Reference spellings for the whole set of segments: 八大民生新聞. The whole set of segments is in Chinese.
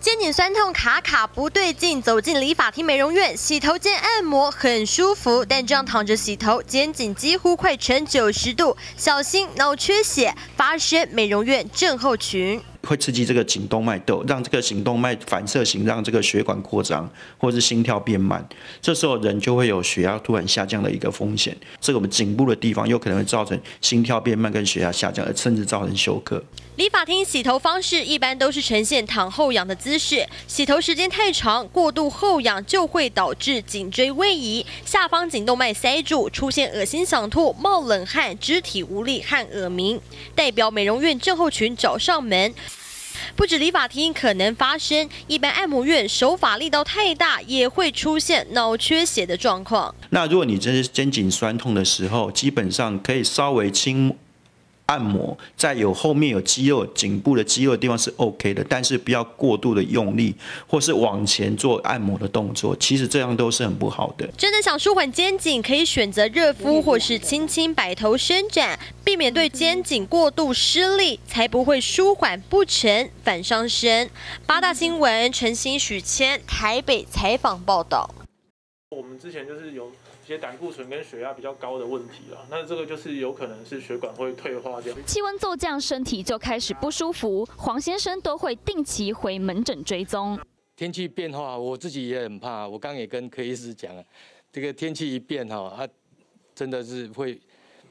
肩颈酸痛、卡不对劲，走进理发厅美容院，洗头兼按摩很舒服，但这样躺着洗头，肩颈几乎快呈90度，小心脑缺血，发生美容院症候群。 会刺激这个颈动脉窦，让这个颈动脉反射型，让这个血管扩张，或是心跳变慢，这时候人就会有血压突然下降的一个风险。这个我们颈部的地方有可能会造成心跳变慢跟血压下降，甚至造成休克。理发厅洗头方式一般都是呈现躺后仰的姿势，洗头时间太长，过度后仰就会导致颈椎位移，下方颈动脉塞住，出现恶心、想吐、冒冷汗、肢体无力和耳鸣，代表美容院症候群找上门。 不止理发厅可能发生，一般按摩院手法力道太大，也会出现脑缺血的状况。那如果你这是肩颈酸痛的时候，基本上可以稍微轻按摩，在后面有肌肉、颈部的肌肉的地方是 OK 的，但是不要过度的用力，或是往前做按摩的动作，其实这样都是很不好的。真的想舒缓肩颈，可以选择热敷或是轻轻摆头伸展。 避免对肩颈过度施力，才不会舒缓不成反伤身。八大新闻陈欣、许谦台北采访报道。我们之前就是有一些胆固醇跟血压比较高的问题啊，那这个就是有可能是血管会退化这样。气温骤降，身体就开始不舒服。黄先生都会定期回门诊追踪。天气变化，我自己也很怕。我刚也跟柯医师讲了，这个天气一变哈，它真的是会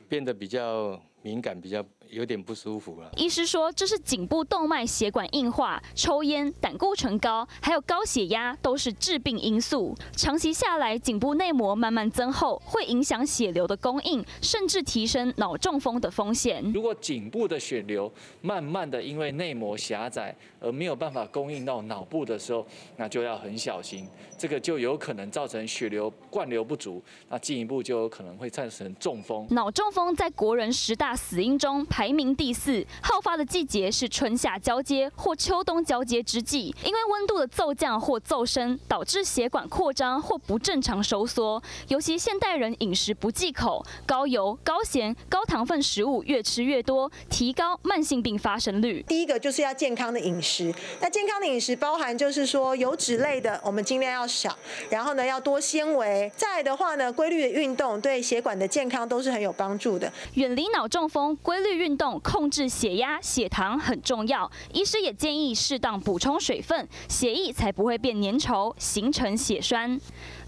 变得比较 敏感，比较有点不舒服了。医师说，这是颈部动脉血管硬化、抽烟、胆固醇高，还有高血压都是致病因素。长期下来，颈部内膜慢慢增厚，会影响血流的供应，甚至提升脑中风的风险。如果颈部的血流慢慢的因为内膜狭窄而没有办法供应到脑部的时候，那就要很小心，这个就有可能造成血流灌流不足，那进一步就有可能会产生中风。脑中风在国人10大 死因中排名第4，好发的季节是春夏交接或秋冬交接之际，因为温度的骤降或骤升，导致血管扩张或不正常收缩。尤其现代人饮食不忌口，高油、高咸、高糖分食物越吃越多，提高慢性病发生率。第一个就是要健康的饮食，那健康的饮食包含就是说油脂类的我们尽量要少，然后呢要多纤维。再来的话呢，规律的运动对血管的健康都是很有帮助的，远离脑中风，规律运动、控制血压、血糖很重要。医师也建议适当补充水分，血液才不会变粘稠，形成血栓。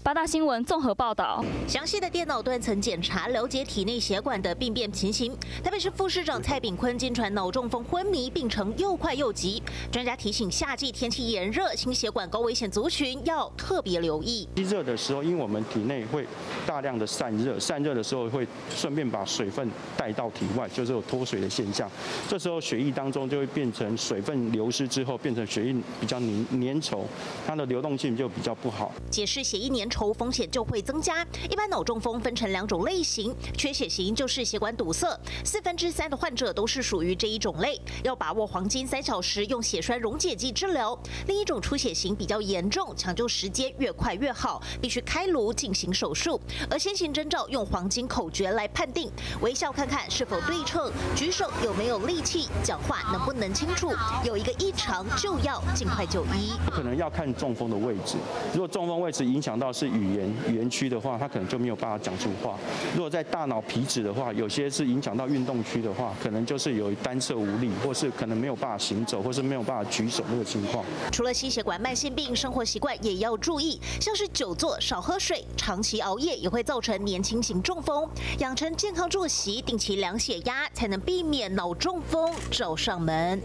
八大新闻综合报道。详细的电脑断层检查，了解体内血管的病变情形。台北市副市长蔡炳坤经传脑中风昏迷，病程又快又急。专家提醒，夏季天气炎热，心血管高危险族群要特别留意。热的时候，因为我们体内会大量的散热，散热的时候会顺便把水分带到 体外，就是有脱水的现象，这时候血液当中就会变成水分流失之后，变成血液比较粘稠，它的流动性就比较不好。解释血液粘稠风险就会增加。一般脑中风分成2种类型，缺血型就是血管堵塞，3/4的患者都是属于这一种类，要把握黄金3小时，用血栓溶解剂治疗。另一种出血型比较严重，抢救时间越快越好，必须开颅进行手术，而先行征兆用黄金口诀来判定。微笑看看 是否对称？举手有没有力气？讲话能不能清楚？有一个异常就要尽快就医。可能要看中风的位置，如果中风位置影响到是语言区的话，他可能就没有办法讲出话；如果在大脑皮质的话，有些是影响到运动区的话，可能就是有单侧无力，或是可能没有办法行走，或是没有办法举手那个情况。除了心血管慢性病，生活习惯也要注意，像是久坐、少喝水、长期熬夜也会造成年轻型中风。养成健康作息，定期 量血压才能避免脑中风找上门。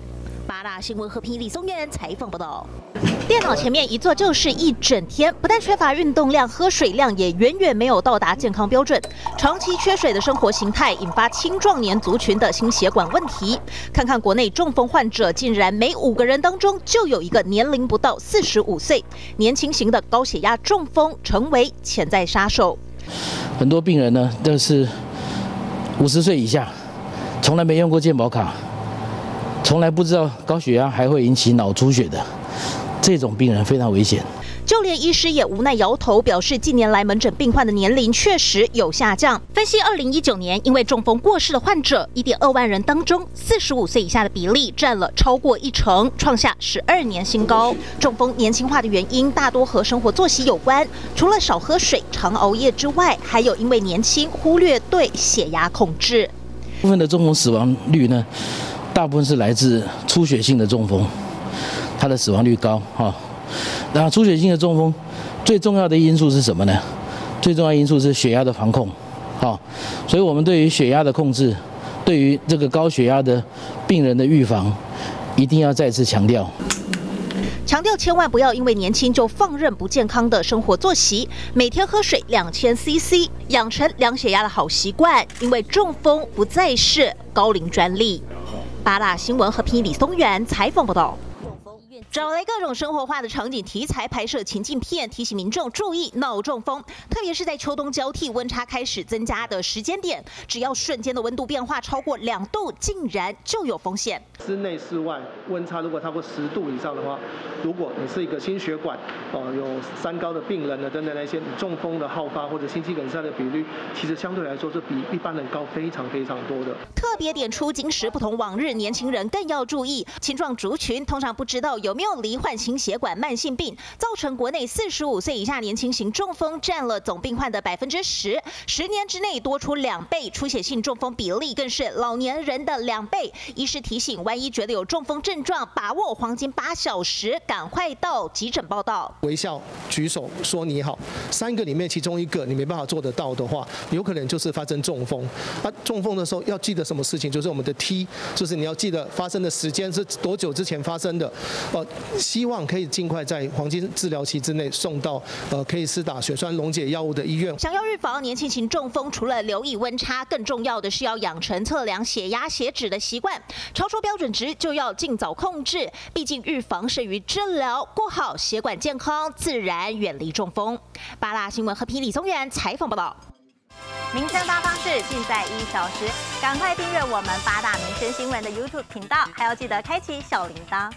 八大新闻和平李松燕采访报道。电脑前面一坐就是一整天，不但缺乏运动量，喝水量也远远没有到达健康标准。长期缺水的生活形态，引发青壮年族群的心血管问题。看看国内中风患者，竟然每5个人当中就有一个年龄不到45岁。年轻型的高血压中风成为潜在杀手。很多病人呢，都是 50岁以下，从来没用过健保卡，从来不知道高血压还会引起脑出血的，这种病人非常危险。就连医师也无奈摇头，表示近年来门诊病患的年龄确实有下降。分析2019年因为中风过世的患者，1.2万人当中，45岁以下的比例占了超过1成，创下12年新高。中风年轻化的原因大多和生活作息有关，除了少喝水、常熬夜之外，还有因为年轻忽略对血压控制。部分的中风死亡率呢，大部分是来自出血性的中风，它的死亡率高哈。然后出血性的中风最重要的因素是什么呢？最重要的因素是血压的防控，好，所以我们对于血压的控制，对于这个高血压的病人的预防，一定要再次强调。 强调千万不要因为年轻就放任不健康的生活作息，每天喝水2000 CC， 养成量血压的好习惯。因为中风不再是高龄专利。八大新闻和评李松元采访报道。找来各种生活化的场景题材拍摄情境片，提醒民众注意脑中风，特别是在秋冬交替、温差开始增加的时间点，只要瞬间的温度变化超过2度，竟然就有风险。室内、室外温差如果超过10度以上的话，如果你是一个心血管有三高的病人呢，等等那些中风的好发或者心肌梗塞的比率，其实相对来说是比一般人高非常多的。特别点出今时不同往日，年轻人更要注意，青壮族群通常不知道有没有罹患心血管慢性病，造成国内45岁以下年轻型中风占了总病患的10%，10年之内多出2倍，出血性中风比例更是老年人的2倍。医师提醒，万一觉得有中风症状，把握黄金8小时，赶快到急诊报到。微笑、举手、说你好，3个里面其中1个你没办法做得到的话，有可能就是发生中风。中风的时候要记得什么事情？就是我们的 T， 就是你要记得发生的时间是多久之前发生的。 希望可以尽快在黄金治疗期之内送到可以施打血栓溶解药物的医院。想要预防年轻型中风，除了留意温差，更重要的是要养成测量血压、血脂的习惯，超出标准值就要尽早控制。毕竟预防胜于治疗，过好血管健康，自然远离中风。八大新闻和评李宗元采访报道。 民生大方式尽在1小时，赶快订阅我们八大民生新闻的 YouTube 频道，还要记得开启小铃铛。